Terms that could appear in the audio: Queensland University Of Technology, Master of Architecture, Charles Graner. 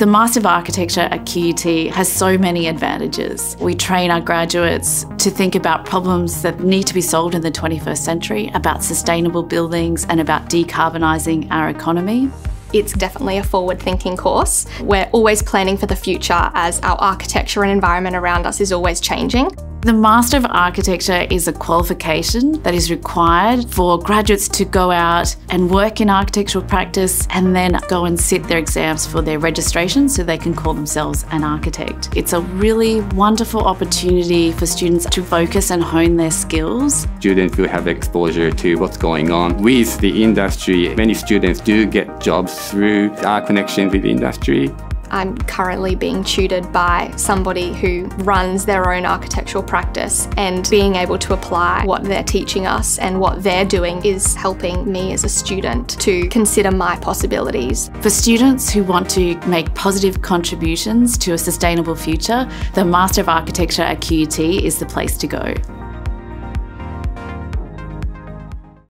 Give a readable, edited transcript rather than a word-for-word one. The Master of Architecture at QUT has so many advantages. We train our graduates to think about problems that need to be solved in the 21st century, about sustainable buildings and about decarbonising our economy. It's definitely a forward-thinking course. We're always planning for the future as our architecture and environment around us is always changing. The Master of Architecture is a qualification that is required for graduates to go out and work in architectural practice and then go and sit their exams for their registration so they can call themselves an architect. It's a really wonderful opportunity for students to focus and hone their skills. Students will have exposure to what's going on with the industry. Many students do get jobs through our connection with the industry. I'm currently being tutored by somebody who runs their own architectural practice, and being able to apply what they're teaching us and what they're doing is helping me as a student to consider my possibilities. For students who want to make positive contributions to a sustainable future, the Master of Architecture at QUT is the place to go.